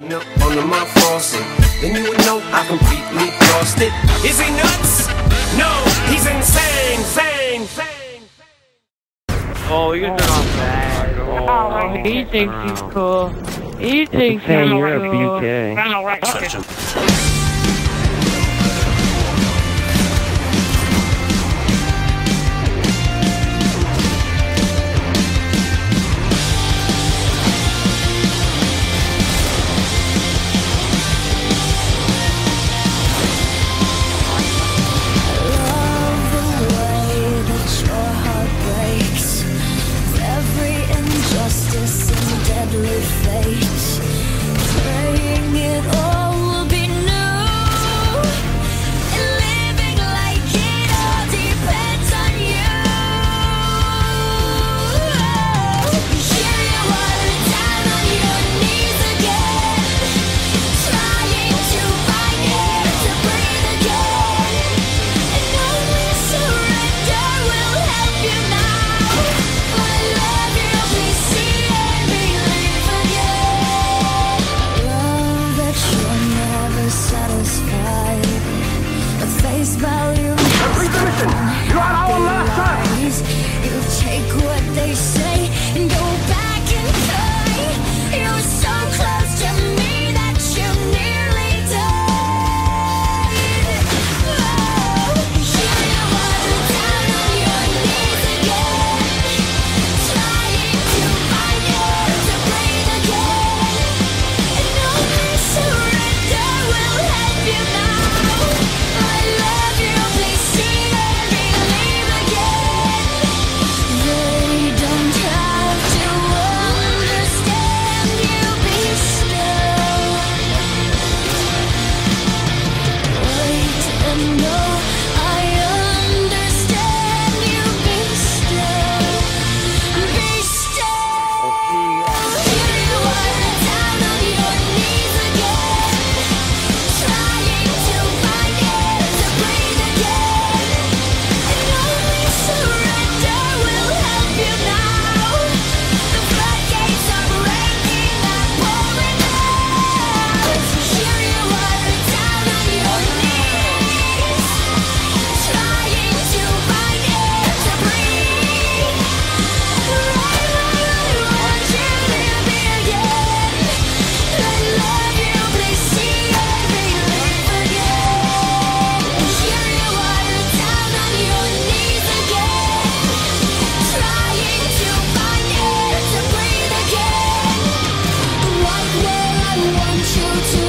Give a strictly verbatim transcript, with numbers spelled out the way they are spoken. No, under my faucet, then you would know I completely lost it. Is he nuts? No, he's insane, insane, insane. Oh, you can turn on that. Oh, oh, he thinks around. He's cool. He it's thinks he's cool. You're a B K. I know, right? Okay. You